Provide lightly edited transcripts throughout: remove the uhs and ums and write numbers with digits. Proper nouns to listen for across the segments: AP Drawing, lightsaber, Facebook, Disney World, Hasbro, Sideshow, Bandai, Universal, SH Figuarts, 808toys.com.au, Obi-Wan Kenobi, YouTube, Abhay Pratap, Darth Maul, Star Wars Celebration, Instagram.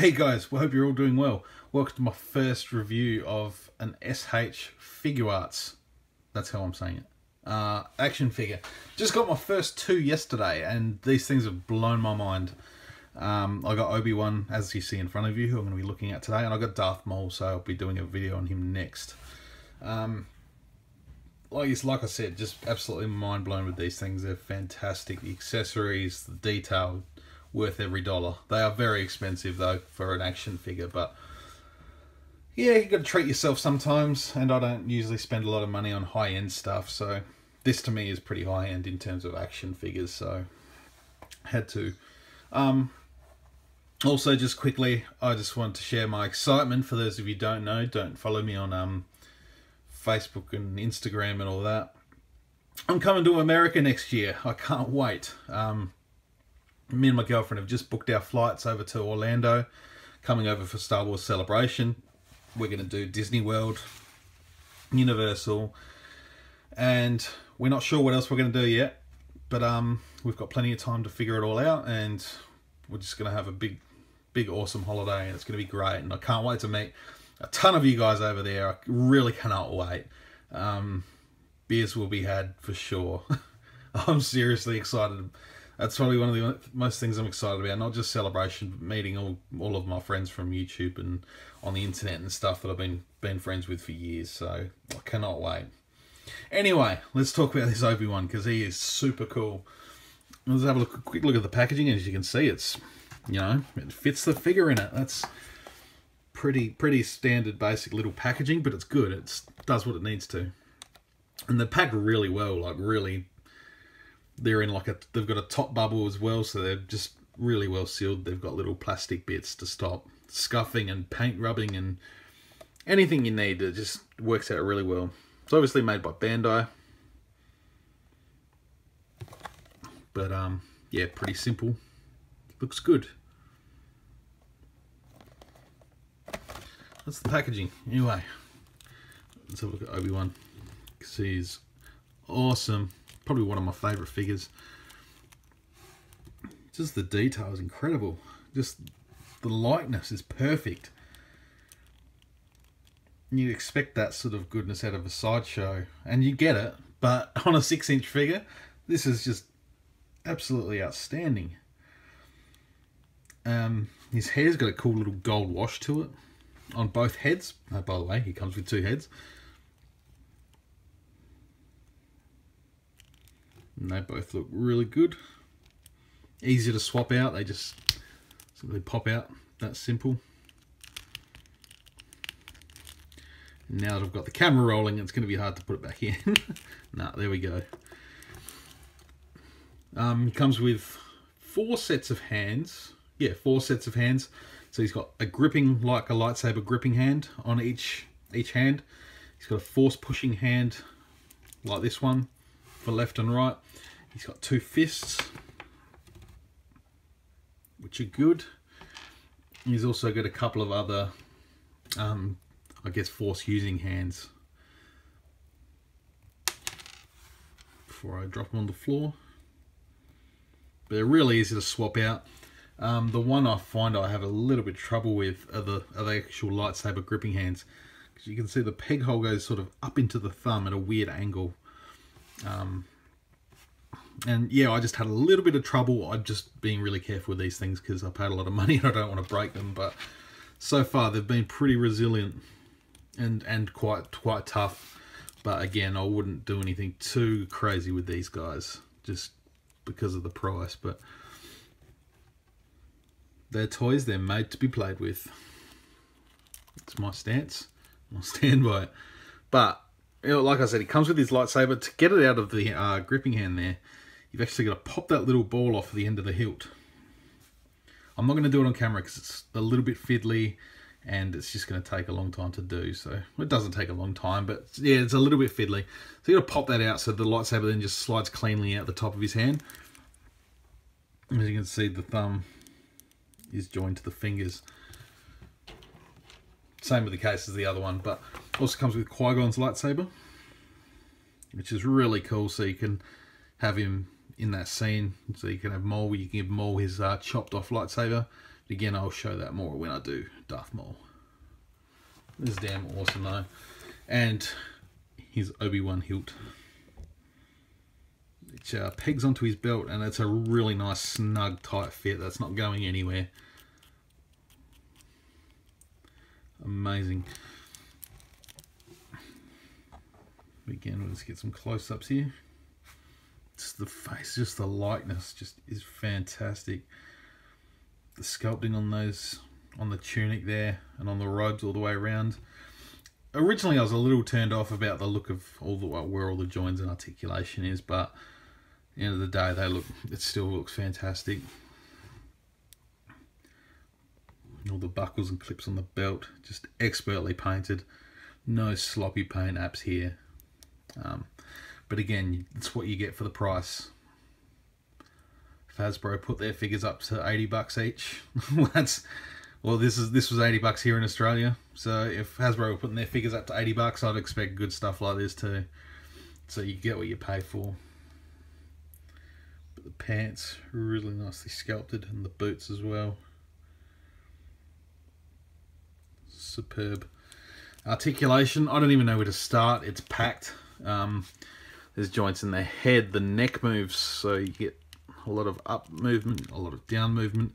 Hey guys, well, hope you're all doing well. Welcome to my first review of an SH Figuarts. That's how I'm saying it. Action figure. Just got my first two yesterday and these things have blown my mind. I got Obi-Wan, as you see in front of you, who I'm going to be looking at today, and I got Darth Maul, so I'll be doing a video on him next. Like I said, just absolutely mind blown with these things. They're fantastic. The accessories, the detail, worth every dollar. They are very expensive though for an action figure, but yeah, you gotta treat yourself sometimes, and I don't usually spend a lot of money on high-end stuff, so this to me is pretty high-end in terms of action figures, so had to. Also, just quickly, I just want to share my excitement. For those of you who don't know, don't follow me on Facebook and Instagram and all that. I'm coming to America next year. I can't wait. Me and my girlfriend have just booked our flights over to Orlando, coming over for Star Wars Celebration. We're going to do Disney World, Universal, and we're not sure what else we're going to do yet, but we've got plenty of time to figure it all out, and we're just going to have a big awesome holiday, and it's going to be great, and I can't wait to meet a ton of you guys over there. I really cannot wait. Beers will be had for sure. I'm seriously excited. That's probably one of the most things I'm excited about, not just Celebration, but meeting all of my friends from YouTube and on the internet and stuff that I've been friends with for years, so I cannot wait. Anyway, let's talk about this Obi-Wan, because he is super cool. Let's have a quick look at the packaging, and as you can see, it's, you know, it fits the figure in it. That's pretty standard, basic little packaging, but it's good. It does what it needs to. And they pack really well, like really... They're in like they've got a top bubble as well, so they're just really well sealed. They've got little plastic bits to stop scuffing and paint rubbing and anything you need. It just works out really well. It's obviously made by Bandai, but yeah, pretty simple. Looks good. That's the packaging. Anyway, let's have a look at Obi-Wan, because he's awesome. Probably one of my favourite figures. Just the detail is incredible. Just the likeness is perfect. You expect that sort of goodness out of a Sideshow, and you get it, but on a 6-inch figure, this is just absolutely outstanding. His hair's got a cool little gold wash to it on both heads. Oh, by the way, he comes with two heads. And they both look really good. Easy to swap out. They just simply pop out. That's simple. And now that I've got the camera rolling, it's going to be hard to put it back in. Nah, there we go. He comes with 4 sets of hands. Yeah, 4 sets of hands. So he's got a gripping, like a lightsaber gripping hand on each hand. He's got a force pushing hand like this one, for left and right. He's got 2 fists, which are good. He's also got a couple of other, I guess, force using hands. Before I drop them on the floor. But they're really easy to swap out. The one I find I have a little bit of trouble with are the actual lightsaber gripping hands. Because you can see the peg hole goes sort of up into the thumb at a weird angle. And yeah, I just had a little bit of trouble. I'm just being really careful with these things because I paid a lot of money and I don't want to break them, but so far they've been pretty resilient and quite tough. But again, I wouldn't do anything too crazy with these guys just because of the price, but they're toys, they're made to be played with. That's my stance. I'll stand by it. But you know, like I said, it comes with his lightsaber. To get it out of the gripping hand there, you've actually got to pop that little ball off the end of the hilt. I'm not going to do it on camera because it's a little bit fiddly and it's just going to take a long time to do. So it doesn't take a long time, but yeah, it's a little bit fiddly. So you've got to pop that out so the lightsaber then just slides cleanly out the top of his hand. As you can see, the thumb is joined to the fingers. Same with the case as the other one, but also comes with Qui-Gon's lightsaber, which is really cool. So you can have him in that scene. So you can have Maul, you can give Maul his chopped off lightsaber, again, I'll show that more when I do Darth Maul. This is damn awesome though. And his Obi-Wan hilt, which pegs onto his belt, and it's a really nice snug tight fit that's not going anywhere. Amazing. Again, let's get some close-ups here. Just the face, just the likeness, just is fantastic. The sculpting on those, on the tunic there, and on the robes all the way around. Originally, I was a little turned off about the look of all the where all the joins and articulation is, but at the end of the day, they look. It still looks fantastic. And all the buckles and clips on the belt, just expertly painted. No sloppy paint apps here. But again, it's what you get for the price. If Hasbro put their figures up to 80 bucks each, this was 80 bucks here in Australia. So if Hasbro were putting their figures up to 80 bucks, I'd expect good stuff like this too. So you get what you pay for. But the pants are really nicely sculpted, and the boots as well. Superb. Articulation, I don't even know where to start. It's packed. There's joints in the head, the neck moves, so you get a lot of up movement, a lot of down movement.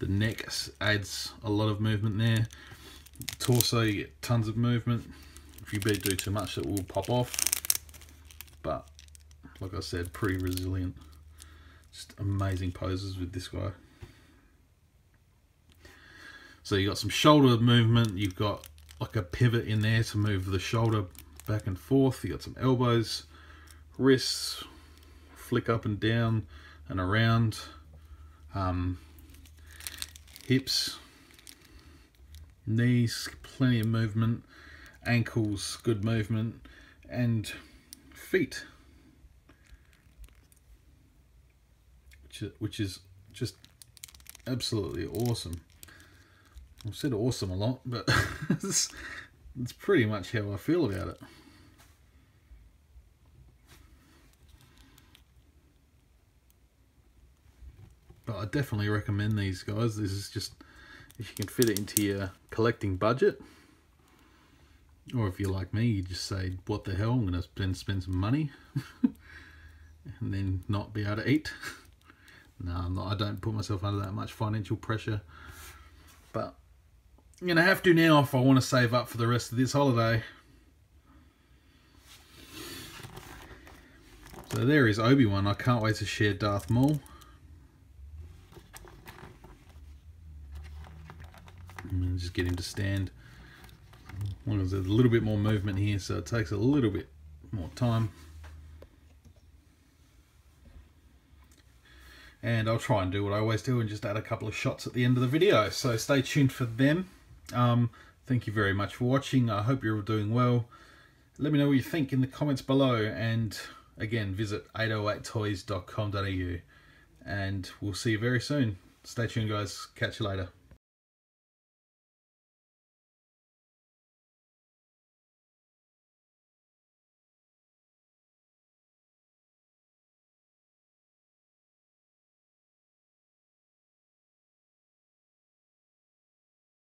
The neck adds a lot of movement there. Torso, you get tons of movement. If you do too much, it will pop off. But like I said, pretty resilient. Just amazing poses with this guy. So you got some shoulder movement. You've got like a pivot in there to move the shoulder back and forth. You got some elbows, wrists, flick up and down and around, hips, knees, plenty of movement, ankles, good movement, and feet, which is just absolutely awesome. I've said awesome a lot, but it's pretty much how I feel about it. But I definitely recommend these guys. This is just, if you can fit it into your collecting budget, or if you're like me, you just say, what the hell, I'm going to spend some money and then not be able to eat. No, I don't put myself under that much financial pressure, but I'm going to have to now if I want to save up for the rest of this holiday. So there is Obi-Wan. I can't wait to share Darth Maul. And just get him to stand. Well, there's a little bit more movement here, so it takes a little bit more time. And I'll try and do what I always do and just add a couple of shots at the end of the video. So stay tuned for them. Thank you very much for watching. I hope you're all doing well. Let me know what you think in the comments below. And again, visit 808toys.com.au. And we'll see you very soon. Stay tuned, guys. Catch you later.